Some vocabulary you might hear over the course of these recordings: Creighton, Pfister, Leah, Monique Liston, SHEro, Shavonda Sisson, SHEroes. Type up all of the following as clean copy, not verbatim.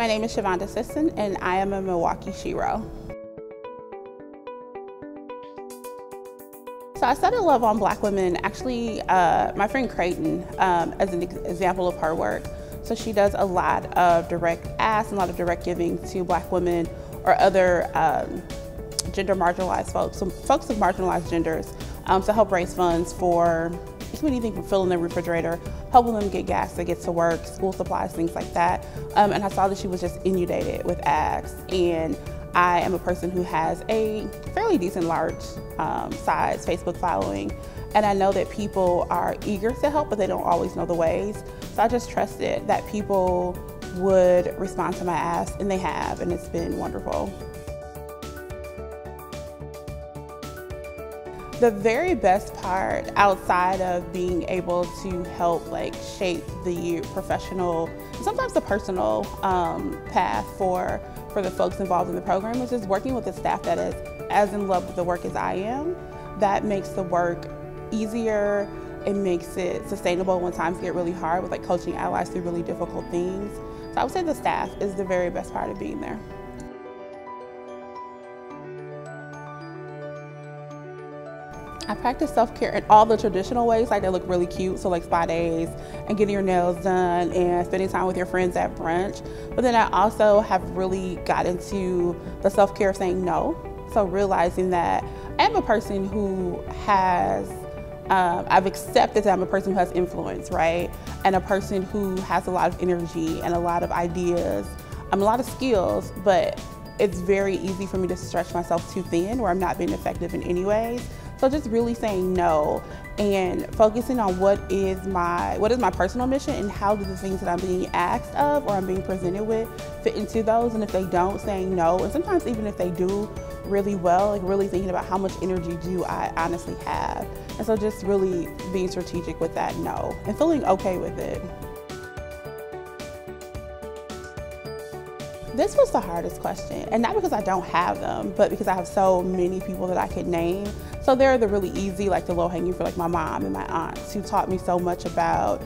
My name is Shavonda Sisson, and I am a Milwaukee Shero. So I started Love on Black Women, actually my friend Creighton, as an example of her work. So she does a lot of direct asks, a lot of direct giving to Black women or other gender marginalized folks, some folks of marginalized genders, to help raise funds for anything from filling the refrigerator, helping them get gas to get to work, school supplies, things like that. And I saw that she was just inundated with asks, and I am a person who has a fairly decent large size Facebook following, and I know that people are eager to help, but they don't always know the ways. So I just trusted that people would respond to my ask, and they have, and it's been wonderful. The very best part, outside of being able to help shape the professional, sometimes the personal path for the folks involved in the program, is just working with a staff that is as in love with the work as I am. That makes the work easier. It makes it sustainable when times get really hard, with coaching allies through really difficult things. So I would say the staff is the very best part of being there. I practice self-care in all the traditional ways, they look really cute, so spa days and getting your nails done and spending time with your friends at brunch. But then I also have really got into the self-care of saying no. So realizing that I'm a person who has, I've accepted that I'm a person who has influence, right? And a person who has a lot of energy and a lot of ideas, a lot of skills, but it's very easy for me to stretch myself too thin where I'm not being effective in any ways. So just really saying no and focusing on what is my personal mission, and how do the things that I'm being asked of or I'm being presented with fit into those, and if they don't, saying no. And sometimes even if they do really well, really thinking about how much energy do I honestly have. And so just really being strategic with that no and feeling okay with it. This was the hardest question, and not because I don't have them, but because I have so many people that I could name. So there are the really easy, the low hanging for my mom and my aunts, who taught me so much about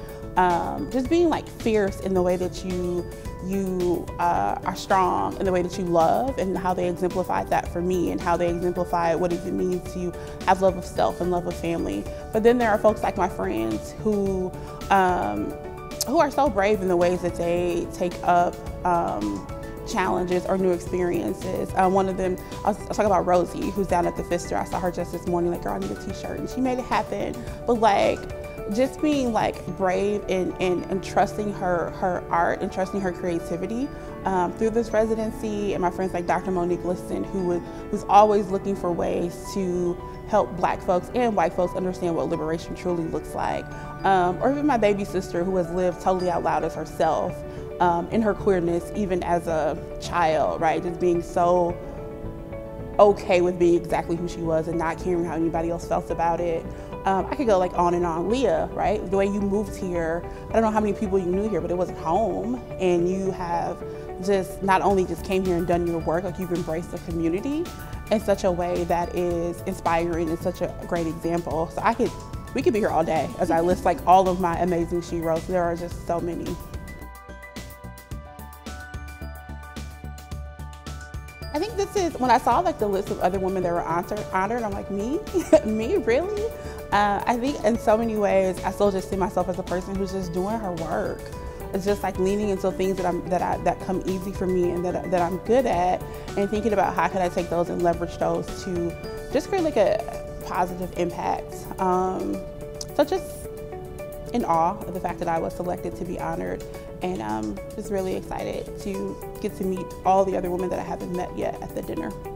just being fierce in the way that you are strong, in the way that you love, and how they exemplified that for me, and how they exemplified what it means to have love of self and love of family. But then there are folks like my friends who are so brave in the ways that they take up challenges or new experiences. One of them, I was talking about Rosie, who's down at the Pfister. I saw her just this morning, girl, I need a t-shirt, and she made it happen. But just being brave and trusting her art and trusting her creativity through this residency. And my friends like Dr. Monique Liston, who's always looking for ways to help Black folks and white folks understand what liberation truly looks like. Or even my baby sister, who has lived totally out loud as herself, in her queerness, even as a child, right? Just being so okay with being exactly who she was and not caring how anybody else felt about it. I could go on and on. Leah, right? The way you moved here, I don't know how many people you knew here, but it wasn't home. And you have just not only just came here and done your work, you've embraced the community in such a way that is inspiring and such a great example. So we could be here all day as I list all of my amazing sheroes. There are just so many. I think this is, when I saw the list of other women that were honored, I'm me? Me, really? I think in so many ways, I still just see myself as a person who's just doing her work. It's just leaning into things that come easy for me and that I'm good at, and thinking about how can I take those and leverage those to just create a positive impact. So just in awe of the fact that I was selected to be honored, and I'm just really excited to get to meet all the other women that I haven't met yet at the dinner.